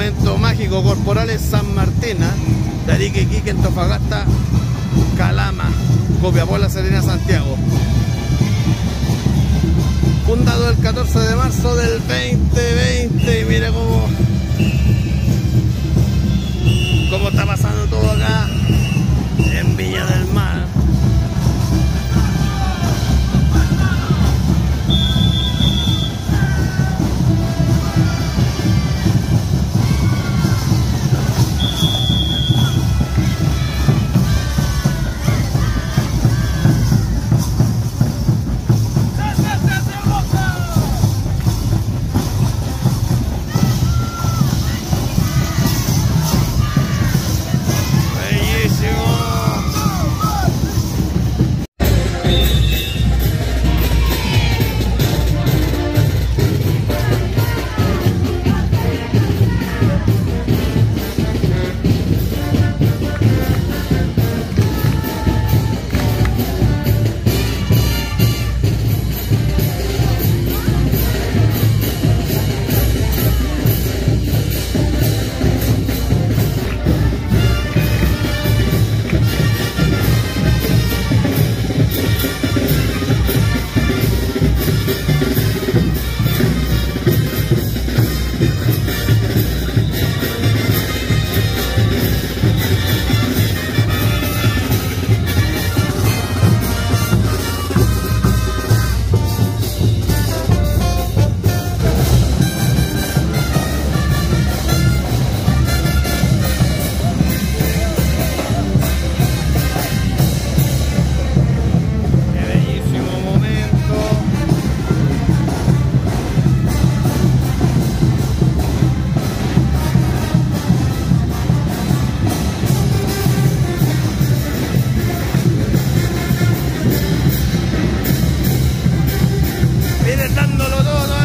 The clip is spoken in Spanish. momento mágico. Corporales San Martín, Tarique, Iquique, Antofagasta, Calama, Copiapó, La Serena, Santiago. Fundado el 14 de marzo del 2020. Y mira cómo está pasando todo acá en Viña del Mar. Dándolo todo.